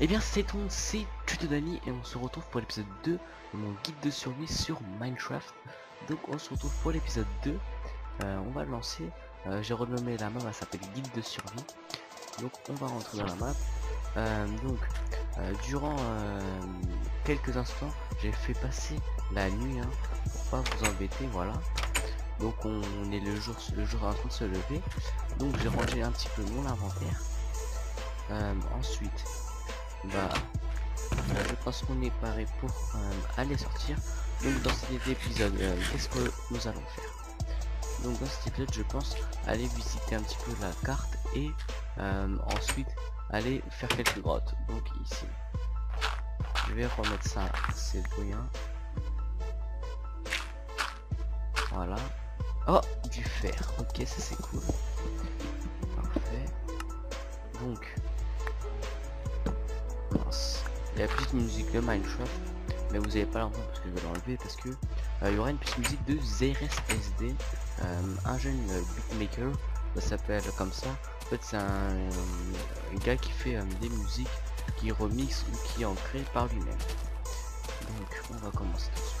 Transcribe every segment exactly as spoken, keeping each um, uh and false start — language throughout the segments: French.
Et bien c'est tout, c'est Tutodami et on se retrouve pour l'épisode deux de mon guide de survie sur Minecraft. Donc on se retrouve pour l'épisode deux, euh, on va lancer, euh, j'ai renommé la map, elle s'appelle guide de survie. Donc on va rentrer dans la map, euh, donc euh, durant euh, quelques instants j'ai fait passer la nuit hein, pour pas vous embêter, voilà. Donc on est le jour, le jour en train de se lever, donc j'ai rangé un petit peu mon inventaire. Euh, ensuite bah euh, je pense qu'on est paré pour euh, aller sortir. Donc dans cet épisode euh, qu'est-ce que nous allons faire? Donc dans cet épisode je pense aller visiter un petit peu la carte et euh, ensuite aller faire quelques grottes. Donc ici je vais remettre ça, c'est rien, voilà. Oh, du fer, ok, ça c'est cool, parfait. Donc il y a plus de musique de Minecraft, mais vous n'avez pas l'entendre parce que je vais l'enlever, parce que euh, il y aura une petite musique de Z R S D, euh, un jeune beatmaker, ça s'appelle comme ça. En fait c'est un, euh, un gars qui fait euh, des musiques, qui remixe ou qui en crée par lui-même. Donc on va commencer tout de suite.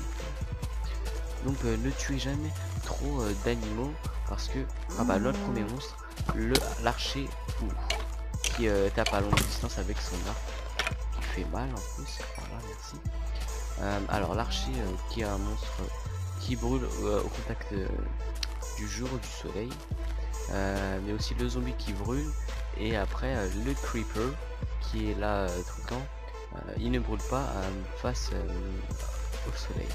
Donc euh, ne tuez jamais trop euh, d'animaux, parce que ah bah l'autre premier monstre, le l'archer qui euh, tape à longue distance avec son arc, fait mal en plus, voilà, merci. Euh, alors l'archer euh, qui est un monstre euh, qui brûle euh, au contact euh, du jour ou du soleil, euh, mais aussi le zombie qui brûle, et après euh, le creeper qui est là euh, tout le temps, euh, il ne brûle pas euh, face euh, au soleil.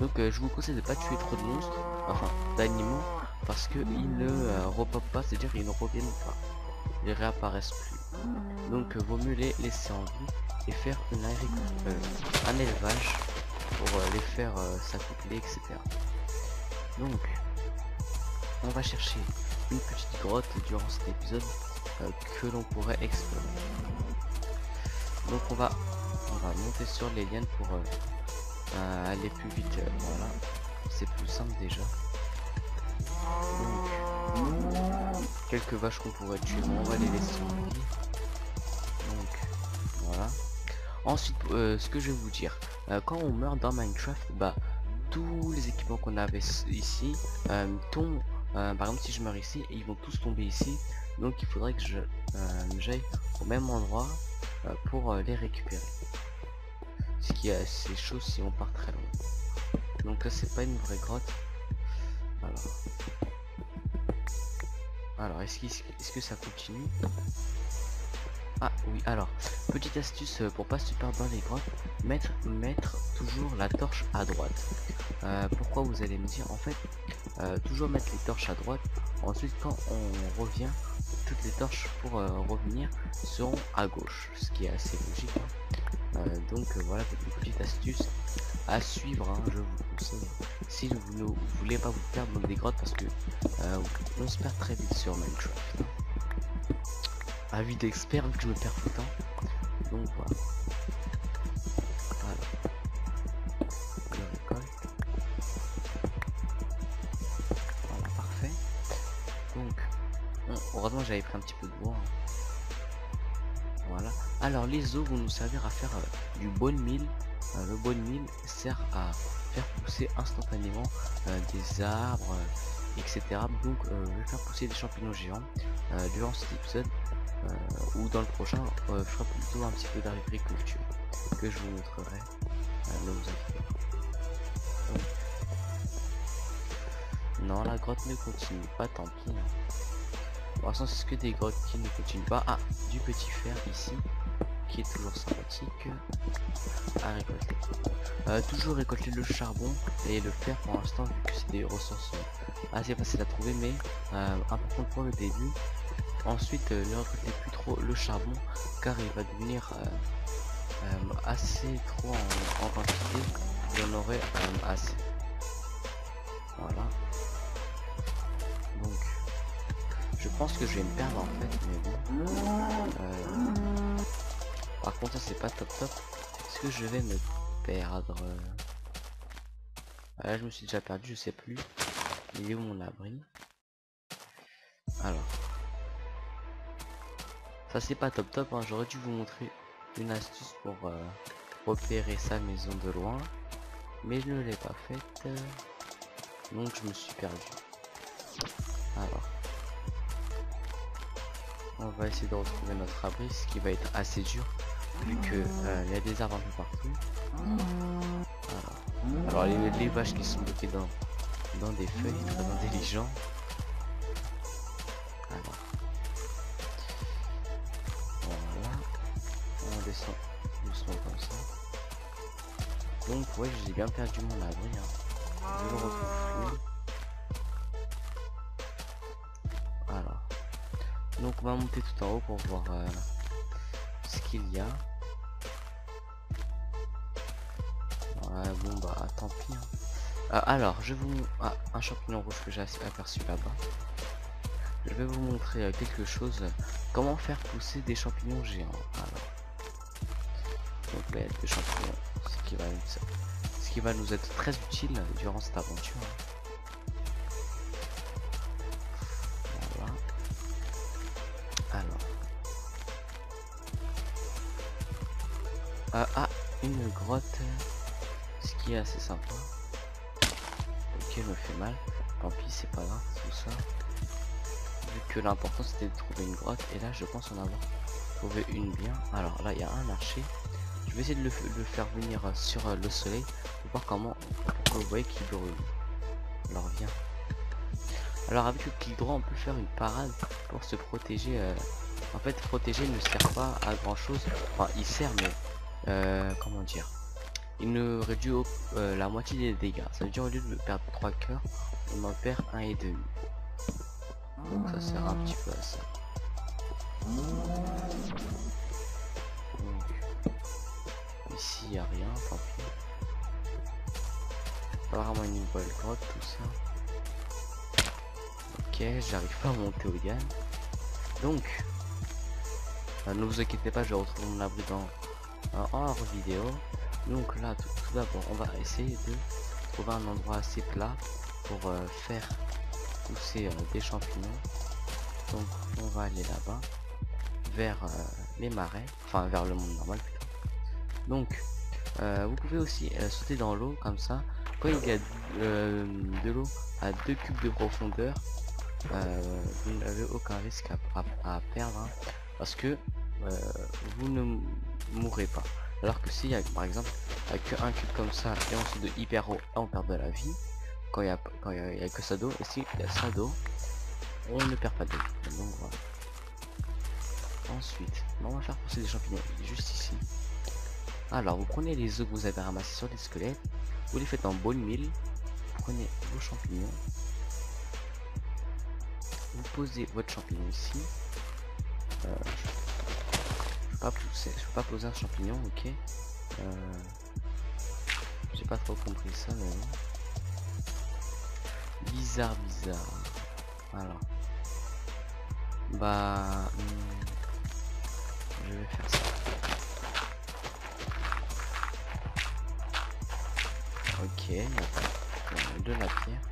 Donc euh, je vous conseille de pas tuer trop de monstres, enfin d'animaux, parce que ils ne euh, repopent pas, c'est à dire ils ne reviennent pas, ils réapparaissent plus. Donc euh, vaut mieux les laisser en vie et faire une euh, un élevage pour euh, les faire euh, s'accoupler, et cetera. Donc on va chercher une petite grotte durant cet épisode euh, que l'on pourrait explorer. Donc on va on va monter sur les lianes pour euh, euh, aller plus vite, euh, voilà, c'est plus simple déjà. Donc, quelques vaches qu'on pourrait tuer, on va les laisser en vie. Voilà. Ensuite euh, ce que je vais vous dire, euh, quand on meurt dans Minecraft, bah tous les équipements qu'on avait ici euh, tombent. Euh, par exemple si je meurs ici, ils vont tous tomber ici, donc il faudrait que je euh, j'aille au même endroit euh, pour euh, les récupérer, ce qui est assez chaud si on part très loin. Donc là c'est pas une vraie grotte, alors, alors est-ce qu est-ce que ça continue? Ah oui, alors petite astuce pour pas se perdre dans les grottes, mettre mettre toujours la torche à droite. Euh, pourquoi, vous allez me dire, en fait euh, toujours mettre les torches à droite, ensuite quand on revient toutes les torches pour euh, revenir seront à gauche, ce qui est assez logique hein. euh, donc euh, voilà, c'est une petite astuce à suivre hein, je vous conseille si vous ne voulez pas vous perdre dans des grottes, parce que euh, on se perd très vite sur Minecraft. Avis d'expert, vu que je me perds tout le temps. Donc voilà. Voilà. Le récolte. Voilà, parfait. Donc, bon, heureusement j'avais pris un petit peu de bois. Hein. Voilà. Alors les os vont nous servir à faire euh, du bone meal. Euh, le bone meal sert à faire pousser instantanément euh, des arbres, euh, et cetera. Donc euh, je vais faire pousser des champignons géants euh, durant cet épisode. Euh, ou dans le prochain, euh, je ferai plutôt un petit peu d'agriculture que je vous montrerai. Euh, là, vous avez... Non, la grotte ne continue pas, tant pis. Pour l'instant, c'est que des grottes qui ne continuent pas. Ah, du petit fer ici, qui est toujours sympathique à récolter. Euh, toujours récolter le charbon et le fer pour l'instant, vu que c'est des ressources assez faciles à trouver, mais euh, important pour le début. Ensuite euh, ne récoltez plus trop le charbon, car il va devenir euh, euh, assez trop en, en quantité, vous en aurez euh, assez. Voilà. Donc je pense que je vais me perdre en fait, mais bon. Euh, par contre ça c'est pas top top. Est-ce que je vais me perdre? Là je me suis déjà perdu, je sais plus. Il est où mon abri? Alors. Ça c'est pas top top, hein. J'aurais dû vous montrer une astuce pour euh, repérer sa maison de loin. Mais je ne l'ai pas faite. Euh, donc je me suis perdu. Alors. On va essayer de retrouver notre abri, ce qui va être assez dur vu que euh, il y a des arbres un peu partout. Voilà. Alors les, les vaches qui sont bloquées dans, dans des feuilles, très intelligents. Alors. Voilà. On descend doucement comme ça. Donc ouais, j'ai bien perdu mon abri. Hein. Je le reconstruis. Donc on va monter tout en haut pour voir euh, ce qu'il y a. Ouais, bon bah tant pis. Hein. Euh, alors je vous... Ah, un champignon rouge que j'ai aperçu là-bas. Je vais vous montrer euh, quelque chose. Comment faire pousser des champignons géants. Alors. Donc là il y a des champignons. Ce qui va nous, ce qui va nous être très utile durant cette aventure. Hein. Ah, une grotte, ce qui est assez sympa. Ok, me fait mal, tant pis, c'est pas grave, tout ça, vu que l'important c'était de trouver une grotte. Et là je pense en avoir trouvé une bien. Alors là il y a un archer, je vais essayer de le, le faire venir sur le soleil pour voir comment, pour que vous voyez qu'il brûle. Alors viens. Alors avec le clic droit on peut faire une parade pour se protéger. euh... En fait protéger ne sert pas à grand chose, enfin il sert mais Euh, comment dire, il ne réduit au, euh, la moitié des dégâts. Ça veut dire au lieu de perdre trois cœurs, on en perd un et demi. Donc ça sert un petit peu à ça. Donc, ici il a rien, tant pis. Apparemment une nouvelle grotte, tout ça. Ok, j'arrive pas à monter au gain. Donc, euh, ne vous inquiétez pas, je retrouve mon abri dans hors vidéo. Donc là tout, tout d'abord on va essayer de trouver un endroit assez plat pour euh, faire pousser euh, des champignons. Donc on va aller là bas vers euh, les marais, enfin vers le monde normal plutôt. Donc euh, vous pouvez aussi euh, sauter dans l'eau comme ça. Quand il y a euh, de l'eau à deux cubes de profondeur, euh, vous n'avez aucun risque à, à, à perdre, hein, parce que Euh, vous ne mourrez pas. Alors que s'il y a par exemple que un cube comme ça et on se de hyper haut, on perd de la vie. Quand il y a quand il y, y a que ça d'eau, et si il y a ça d'eau, on ne perd pas de vie. Donc voilà. Ensuite on va faire pousser des champignons juste ici. Alors vous prenez les œufs que vous avez ramassés sur des squelettes, vous les faites en bonne mille, prenez vos champignons, vous posez votre champignon ici. euh, Pas pousser, je peux pas poser un champignon, ok. Euh, j'ai pas trop compris ça, mais non. Bizarre, bizarre. Alors, bah, hmm, je vais faire ça. Ok, on a de la pierre.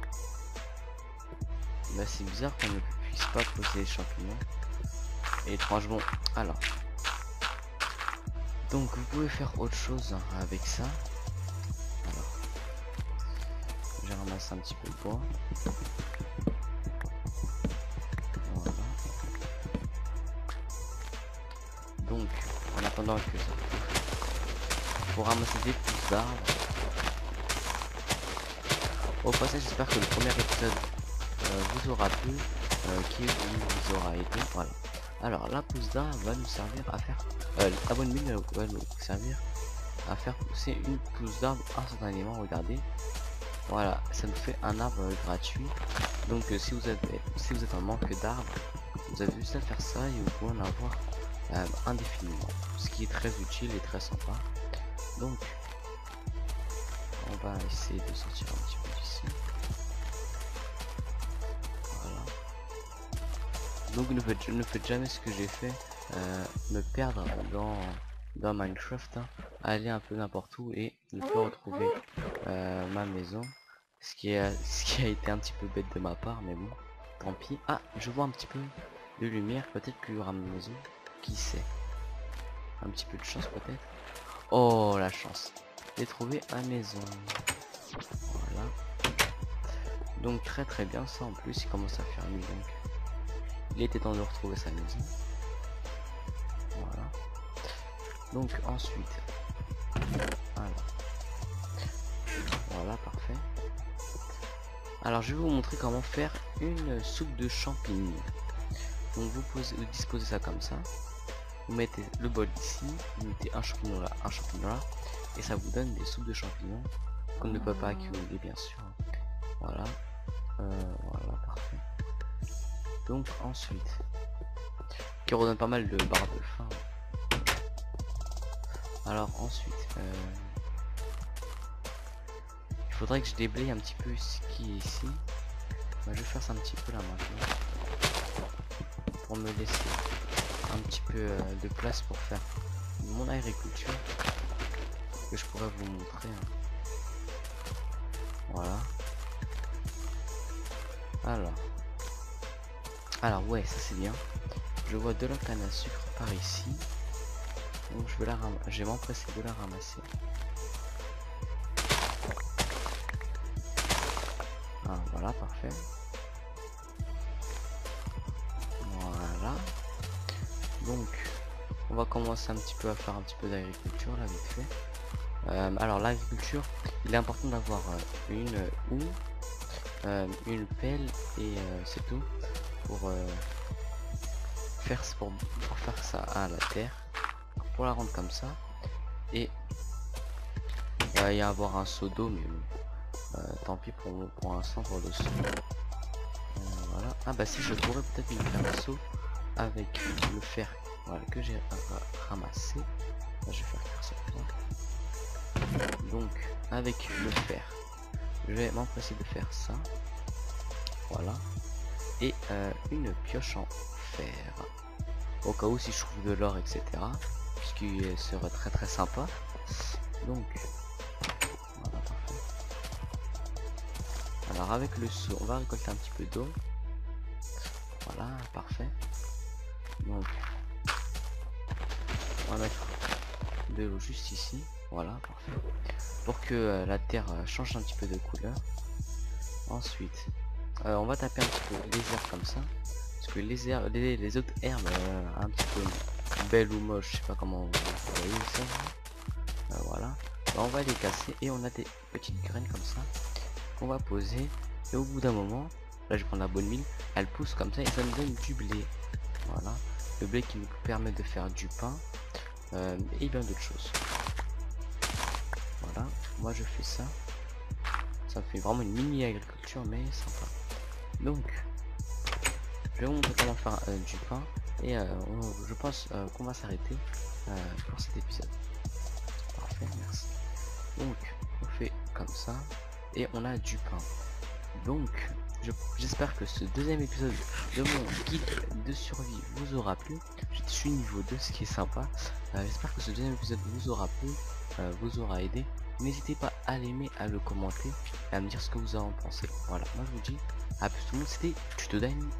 Là, c'est bizarre qu'on ne puisse pas poser les champignons. Étrangement, alors. Donc vous pouvez faire autre chose avec ça. Alors, je ramasse un petit peu de bois. Voilà. Donc en attendant que ça, pour ramasser des pousses d'arbres. Au passage, j'espère que le premier épisode euh, vous aura plu, euh, qui vous aura aidé. Voilà. Alors la pousse d'arbre va nous servir à faire euh, la bonne mine va nous servir à faire pousser une pousse d'arbre instantanément. Regardez, voilà, ça nous fait un arbre gratuit. Donc euh, si vous avez si vous êtes en manque d'arbres, vous avez juste à faire ça et vous pouvez en avoir euh, indéfiniment, ce qui est très utile et très sympa. Donc on va essayer de sortir un petit peu d'ici. Donc ne faites, ne faites jamais ce que j'ai fait, euh, me perdre dans, dans Minecraft, hein, aller un peu n'importe où et ne pas retrouver euh, ma maison. Ce qui, est, ce qui a été un petit peu bête de ma part, mais bon, tant pis. Ah, je vois un petit peu de lumière, peut-être qu'il y aura une maison, qui sait. Un petit peu de chance peut-être. Oh, la chance. J'ai trouvé la maison. Voilà. Donc très très bien, ça en plus, il commence à faire nuit, donc il était temps de retrouver sa maison. Voilà. Donc ensuite. Voilà. Voilà, parfait. Alors je vais vous montrer comment faire une soupe de champignons. Donc vous, posez, vous disposez ça comme ça, vous mettez le bol ici, vous mettez un champignon là, un champignon là, et ça vous donne des soupes de champignons qu'on ne peut pas accumuler bien sûr. Voilà, euh, voilà, parfait. Donc ensuite, qui redonne pas mal de barres de faim. Alors ensuite, euh, il faudrait que je déblaye un petit peu ce qui est ici. Bah, je vais faire ça un petit peu là maintenant, pour me laisser un petit peu de place pour faire mon agriculture que je pourrais vous montrer. Voilà. Alors, alors ouais, ça c'est bien. Je vois de la canne à sucre par ici, donc je vais la ramasser. J'ai m'empressé de la ramasser. Ah, voilà, parfait. Voilà. Donc, on va commencer un petit peu à faire un petit peu d'agriculture là vite fait. Euh, alors l'agriculture, il est important d'avoir euh, une ou euh, Euh, une pelle et euh, c'est tout pour, euh, faire, pour, pour faire ça à la terre, pour la rendre comme ça, et il va y avoir un seau d'eau, mais euh, tant pis pour, pour un centre de seau. Euh, voilà. Ah bah si, je pourrais peut-être me faire un seau avec le fer, voilà, que j'ai ramassé. Là, je vais faire ça. Donc avec le fer, je vais m'empresser de faire ça. Voilà. Et euh, une pioche en fer, au cas où si je trouve de l'or, et cetera. Ce qui serait très très sympa. Donc voilà, parfait. Alors avec le seau, on va récolter un petit peu d'eau. Voilà, parfait. Donc on va mettre de l'eau juste ici. Voilà, parfait. Pour que euh, la terre euh, change un petit peu de couleur. Ensuite, euh, on va taper un petit peu les herbes comme ça. Parce que les herbes, les, les autres herbes, euh, un petit peu belles ou moches, je sais pas comment vous voyez ça. Euh, voilà. Bah, on va les casser et on a des petites graines comme ça qu'on va poser. Et au bout d'un moment, là je prends la bonne mine, elle pousse comme ça et ça nous donne du blé. Voilà. Le blé qui nous permet de faire du pain euh, et bien d'autres choses. Voilà, moi je fais ça, ça fait vraiment une mini agriculture, mais sympa. Donc je vais vous montrer comment faire euh, du pain, et euh, on, je pense euh, qu'on va s'arrêter euh, pour cet épisode. Parfait, merci. Donc on fait comme ça et on a du pain. Donc j'espère je, que ce deuxième épisode de mon guide de survie vous aura plu. Je suis niveau deux, ce qui est sympa. Euh, j'espère que ce deuxième épisode vous aura plu, Euh, vous aura aidé. N'hésitez pas à l'aimer, à le commenter et à me dire ce que vous en pensez. Voilà, moi je vous dis à plus tout le monde, c'était Tutodami.